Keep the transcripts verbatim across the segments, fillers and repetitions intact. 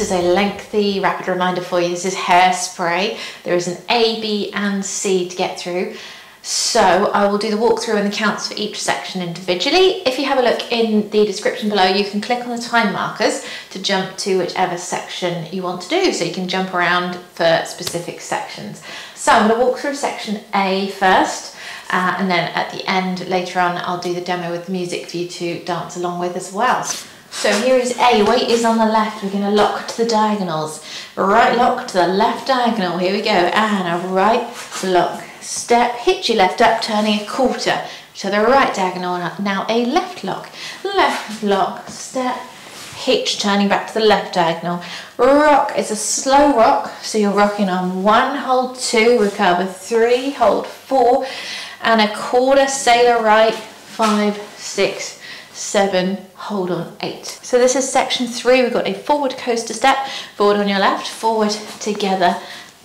This is a lengthy rapid reminder for you. This is Hairspray. There is an A, B and C to get through. So I will do the walkthrough and the counts for each section individually. If you have a look in the description below, you can click on the time markers to jump to whichever section you want to do. So you can jump around for specific sections. So I'm going to walk through section A first, uh, and then at the end later on I'll do the demo with the music for you to dance along with as well. So here is A. Weight is on the left. We're going to lock to the diagonals. Right lock to the left diagonal. Here we go. And a right lock. Step, hitch your left up, turning a quarter to the right diagonal and up. Now a left lock. Left lock. Step, hitch, turning back to the left diagonal. Rock is a slow rock. So you're rocking on one, hold two, recover three, hold four, and a quarter, sailor right, five, six, seven, hold on eight. So this is section three. We've got a forward coaster step, forward on your left, forward together,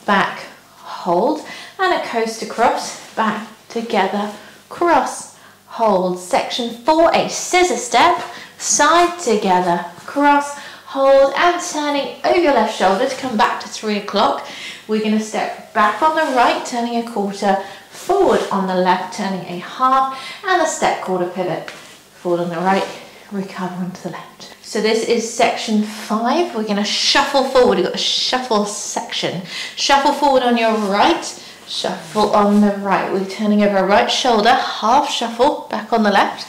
back hold, and a coaster cross, back together, cross hold. Section four, a scissor step, side together, cross hold, and turning over your left shoulder to come back to three o'clock. We're going to step back on the right, turning a quarter, forward on the left, turning a half, and a step quarter pivot. Forward on the right, recover onto the left. So this is section five. We're going to shuffle forward. We've got a shuffle section. Shuffle forward on your right, shuffle on the right. We're turning over right shoulder, half shuffle, back on the left,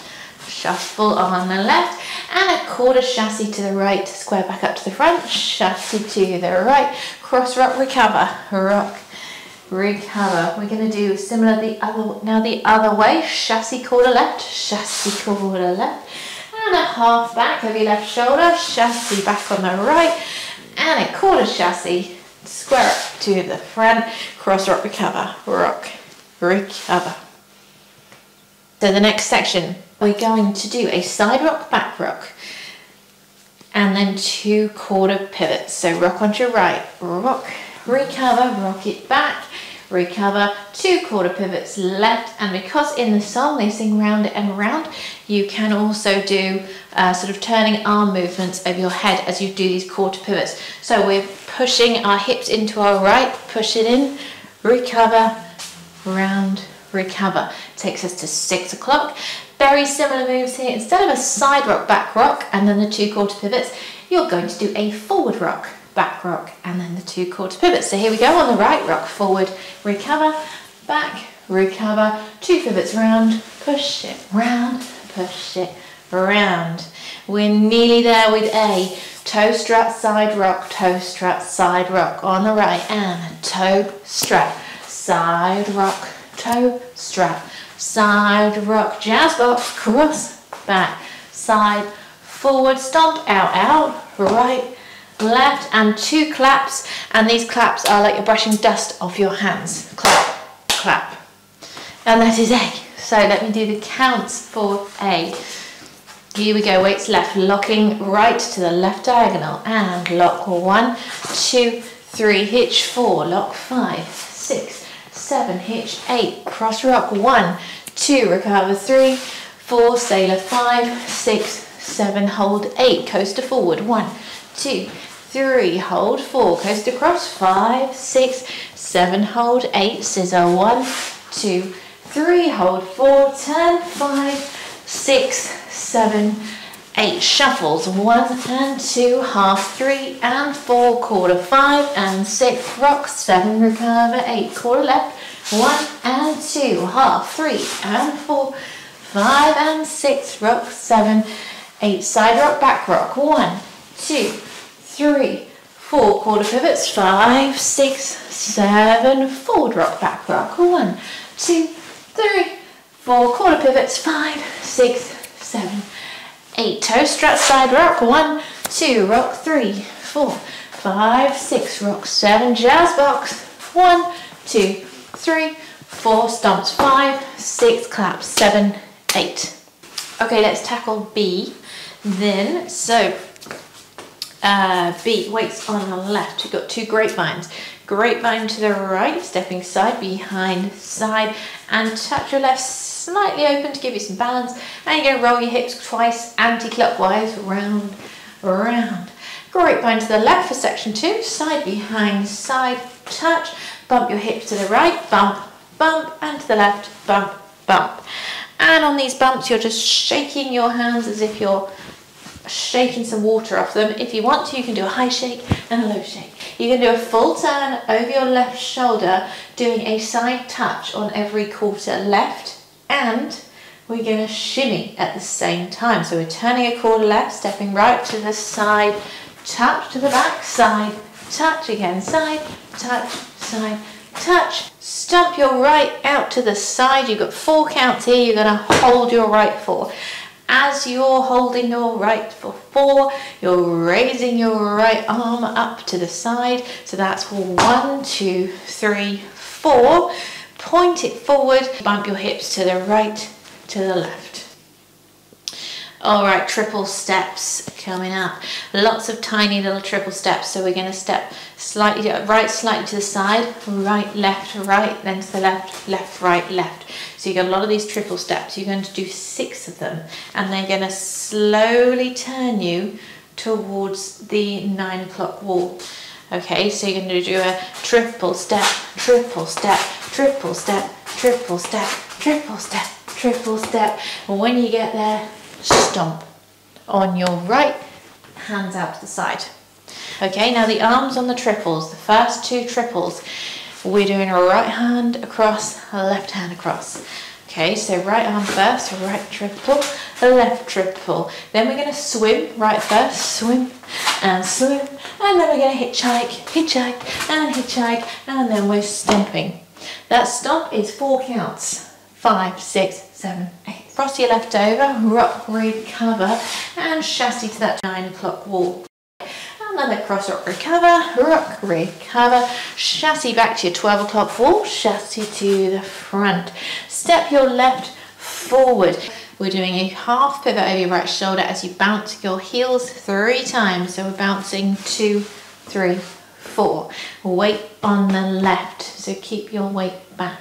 shuffle on the left, and a quarter chassis to the right, square back up to the front, chassis to the right, cross rock, recover, rock, recover. We're going to do similar the other now the other way. Chassis quarter left, chassis quarter left, and a half back over your left shoulder, chassis back on the right, and a quarter chassis, square up to the front, cross rock, recover, rock, recover. So the next section, we're going to do a side rock, back rock, and then two quarter pivots. So rock onto your right, rock, recover, rock it back, recover, two quarter pivots left. And because in the song they sing round and round, you can also do uh, sort of turning arm movements over your head as you do these quarter pivots. So we're pushing our hips into our right, push it in, recover, round, recover. Takes us to six o'clock. Very similar moves here. Instead of a side rock, back rock, and then the two quarter pivots, you're going to do a forward rock, back rock, and then the two quarter pivots. So here we go on the right, rock forward, recover, back, recover, two pivots round, push it round, push it round. We're nearly there with A. Toe strut, side rock, toe strut, side rock on the right, and toe strut, side rock, toe strut, side rock, jazz box, cross, back, side, forward, stomp, out, out, right, left, and two claps. And these claps are like you're brushing dust off your hands. Clap, clap. And that is A. So let me do the counts for A. Here we go. Weights left, locking right to the left diagonal, and lock one, two, three, hitch four, lock five, six, seven, hitch eight, cross rock one, two, recover three, four, sailor five, six, seven, hold eight, coaster forward one, two, three, hold four, coast across, five, six, seven, hold eight, scissor one, two, three, hold four, turn five, six, seven, eight, shuffles one and two, half three and four, quarter five and six, rock seven, recover eight, quarter left, one and two, half three and four, five and six, rock seven, eight, side rock, back rock, one, two, three, four, quarter pivots, five, six, seven, forward rock, back rock, one, two, three, four, quarter pivots, five, six, seven, eight, toe strut, side rock, one, two, rock, three, four, five, six, rock, seven, jazz box, one, two, three, four, stomps, five, six, claps, seven, eight. Okay, let's tackle B then. So Uh, B, weights on the left. We've got two grapevines. Grapevine to the right, stepping side, behind, side, and touch your left slightly open to give you some balance. And you're going to roll your hips twice, anti-clockwise, round, round. Great bind to the left for section two, side behind, side touch, bump your hips to the right, bump, bump, and to the left, bump, bump. And on these bumps, you're just shaking your hands as if you're shaking some water off them. If you want to, you can do a high shake and a low shake. You can do a full turn over your left shoulder, doing a side touch on every quarter left, and we're going to shimmy at the same time. So we're turning a quarter left, stepping right to the side, touch to the back, side, touch again, side, touch, side, touch. Stump your right out to the side. You've got four counts here. You're going to hold your right four. As you're holding your right for four, you're raising your right arm up to the side. So that's one, two, three, four. Point it forward, bump your hips to the right, to the left. All right, triple steps coming up. Lots of tiny little triple steps. So we're going to step slightly right, slightly to the side, right, left, right, then to the left, left, right, left. So you get a lot of these triple steps. You're going to do six of them, and they're going to slowly turn you towards the nine o'clock wall. Okay, so you're going to do a triple step, triple step, triple step, triple step, triple step, triple step. When you get there, stomp on your right, hands out to the side. Okay, now the arms on the triples, the first two triples, we're doing a right hand across, a left hand across. Okay, so right arm first, right triple, left triple. Then we're going to swim, right first, swim and swim, and then we're going to hitchhike, hitchhike and hitchhike, and then we're stomping. That stomp is four counts, five, six, seven, eight. Cross your left over, rock, recover, and chassis to that nine o'clock wall. And then across, rock, recover, rock, recover, chassis back to your twelve o'clock wall, chassis to the front. Step your left forward. We're doing a half pivot over your right shoulder as you bounce your heels three times. So we're bouncing two, three, four. Weight on the left, so keep your weight back.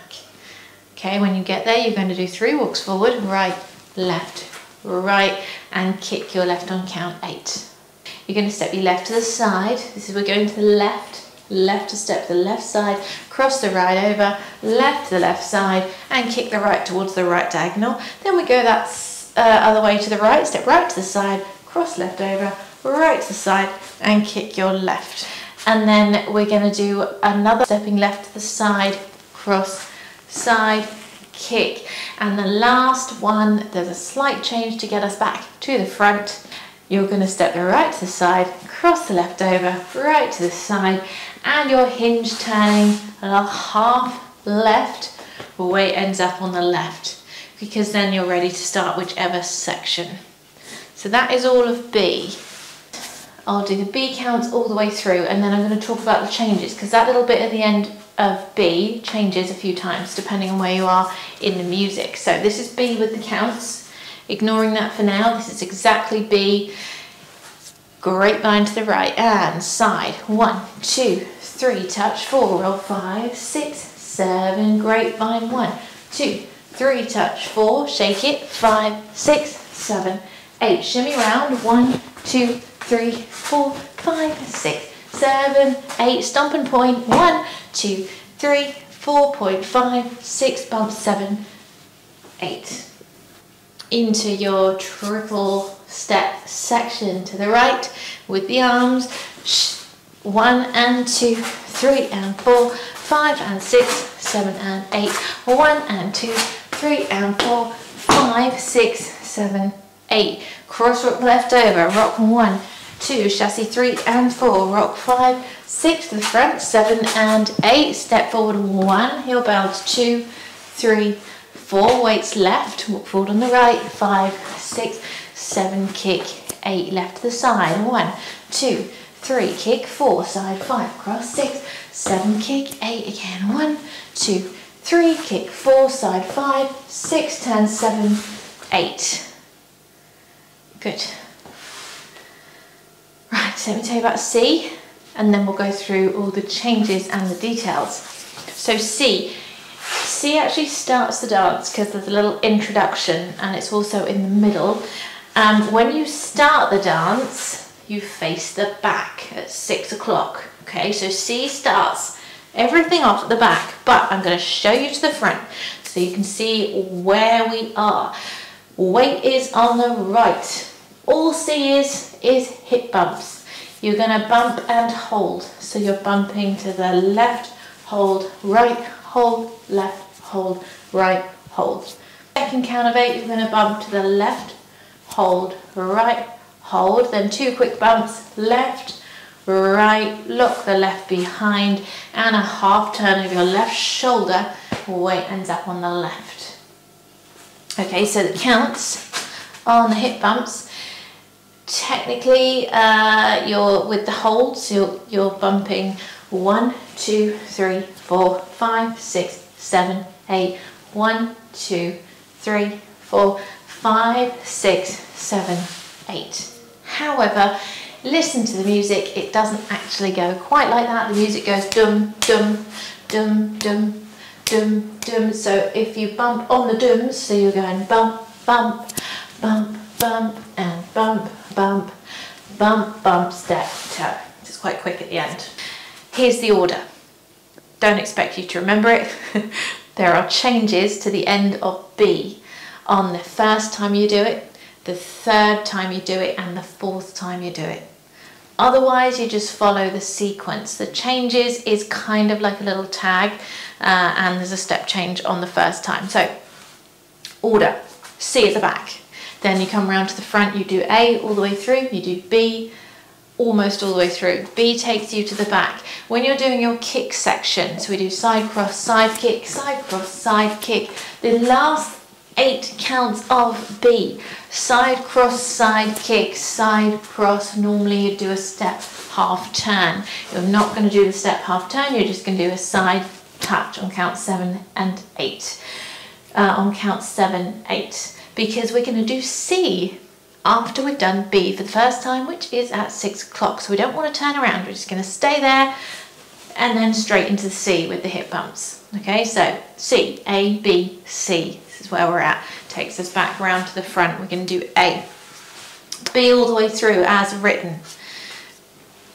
Okay, when you get there, you're going to do three walks forward, right, left, right, and kick your left on count eight. You're going to step your left to the side. This is, we're going to the left, left to step to the left side, cross the right over, left to the left side, and kick the right towards the right diagonal. Then we go that uh, other way to the right, step right to the side, cross left over, right to the side, and kick your left. And then we're going to do another stepping left to the side, cross, side, kick. And the last one, there's a slight change to get us back to the front. You're going to step the right to the side, cross the left over, right to the side, and your hinge turning a half left, weight ends up on the left, because then you're ready to start whichever section. So that is all of B. I'll do the B counts all the way through, and then I'm going to talk about the changes, because that little bit at the end of B changes a few times depending on where you are in the music. So this is B with the counts, ignoring that for now. This is exactly B. Great bind to the right and side, one, two, three, touch, four, roll, five, six, seven, great bind, one, two, three, touch, four, shake it, five, six, seven, eight, shimmy round, one, two, three, four, five, six, seven, eight, stomp and point, one, two, three, four, point five, six, bump, seven, eight. Into your triple step section to the right with the arms, one and two, three and four, five and six, seven and eight, one and two, three and four, five, six, seven, eight. Cross rock left over, rock one, two, chassis three and four, rock five, six to the front, seven and eight, step forward one, heel bounce, two, three, four, weights left, walk forward on the right, five, six, seven, kick, eight, left to the side, one, two, three, kick, four, side, five, cross, six, seven, kick, eight again, one, two, three, kick, four, side, five, six, turn, seven, eight. Good. Right, so let me tell you about C, and then we'll go through all the changes and the details. So C, C actually starts the dance because there's a little introduction, and it's also in the middle. Um, when you start the dance, you face the back at six o'clock. Okay, so C starts everything off at the back, but I'm going to show you to the front so you can see where we are. Weight is on the right. All C is is hip bumps. You're going to bump and hold. So you're bumping to the left, hold, right, hold, left, hold, right, hold. Second count of eight, you're going to bump to the left, hold, right, hold, then two quick bumps, left, right, look the left behind, and a half turn of your left shoulder, weight ends up on the left. Okay, so the counts on the hip bumps, technically uh, you're with the hold, so you're, you're bumping one, two, three, four, five, six, seven, eight, one, two, three, four, five, six, seven, eight. However, listen to the music, it doesn't actually go quite like that. The music goes dum, dum, dum, dum, dum, dum. So if you bump on the dums, so you're going bump, bump, bump, bump, and bump, bump, bump, bump, step, toe. It's quite quick at the end. Here's the order. Don't expect you to remember it. There are changes to the end of B on the first time you do it, the third time you do it, and the fourth time you do it. Otherwise, you just follow the sequence. The changes is kind of like a little tag, uh, and there's a step change on the first time. So, order, C at the back. Then you come around to the front, you do A all the way through, you do B almost all the way through. B takes you to the back. When you're doing your kick section, so we do side cross, side kick, side cross, side kick. The last eight counts of B, side cross, side kick, side cross. Normally you do a step half turn. You're not going to do the step half turn, you're just going to do a side touch on count seven and eight. Uh, on count seven, eight, because we're going to do C after we've done B for the first time, which is at six o'clock. So we don't want to turn around, we're just going to stay there and then straight into the C with the hip bumps. Okay, so C, A, B, C. Is where we're at. Takes us back round to the front. We're going to do A. B all the way through as written.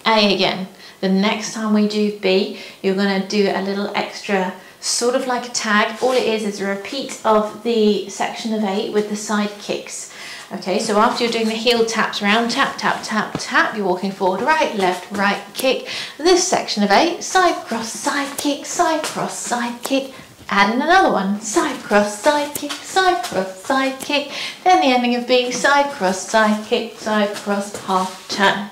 A again. The next time we do B, you're going to do a little extra, sort of like a tag. All it is is a repeat of the section of eight with the side kicks. Okay, so after you're doing the heel taps around, tap, tap, tap, tap, you're walking forward, right, left, right, kick. This section of eight, side cross, side kick, side cross, side kick. Add in another one, side cross, side kick, side cross, side kick. Then the ending of B, side cross, side kick, side cross, half turn.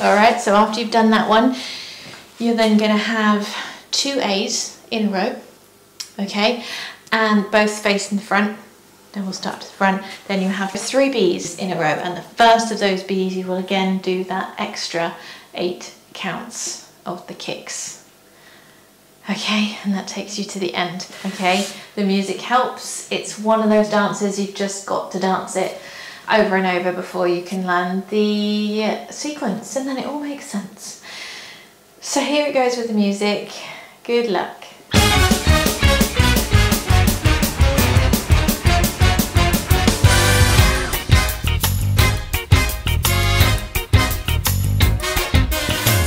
All right, so after you've done that one, you're then gonna have two A's in a row, okay? And both facing the front, then we'll start to the front. Then you have three B's in a row, and the first of those B's, you will again do that extra eight counts of the kicks. Okay, and that takes you to the end. Okay, the music helps. It's one of those dances you've just got to dance it over and over before you can learn the sequence, and then it all makes sense. So here it goes with the music. Good luck.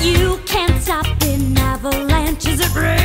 You can't stop an avalanche as it rains.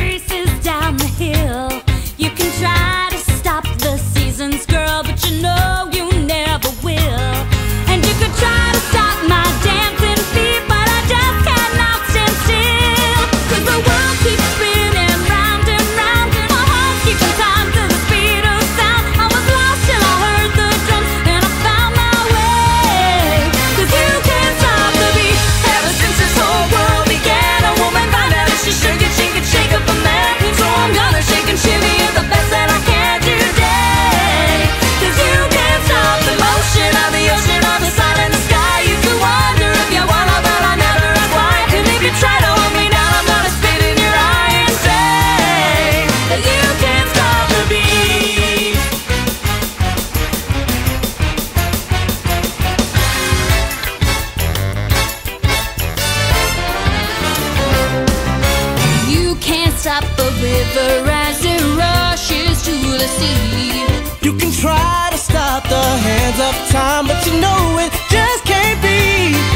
Stop a river as it rushes to the sea. You can try to stop the hands of time, but you know it just can't be.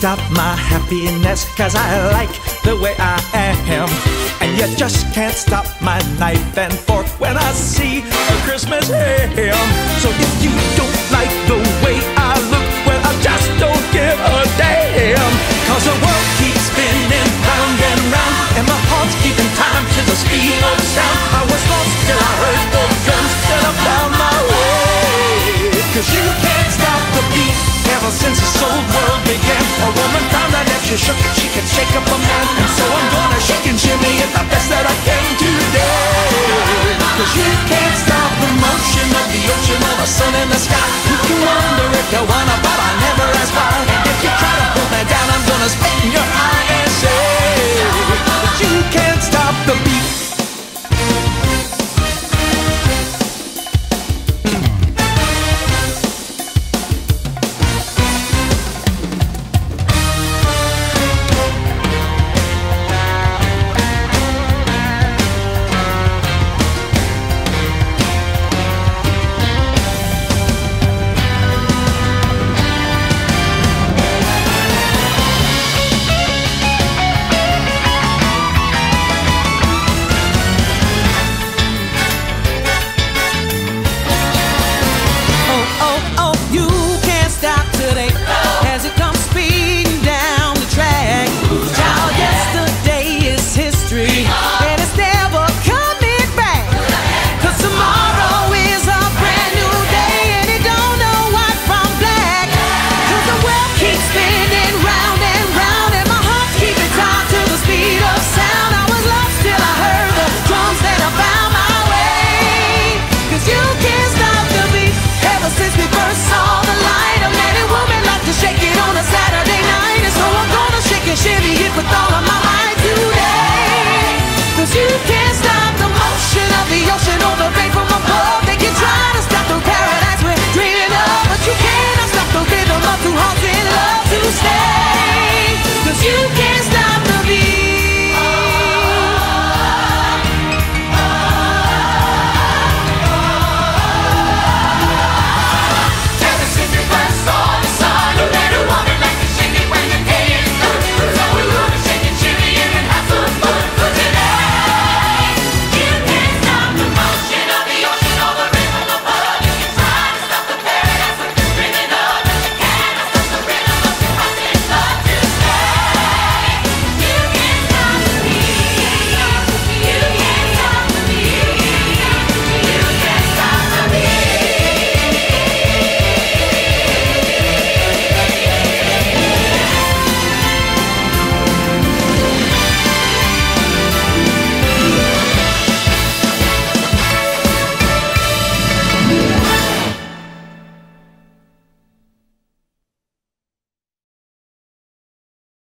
stop my happiness, cause I like the way I am. And you just can't stop my knife and fork when I see a Christmas ham. So if you don't like the way I look, well, I just don't give a damn. Cause the world keeps spinning round and round, and my heart's keeping time to the speed of sound. I was lost till I heard those drums, till I found my way. Cause you can't stop the beat. Ever since this old world began, a woman found out that she shook, she could shake up a man. And so I'm gonna shake and shimmy at the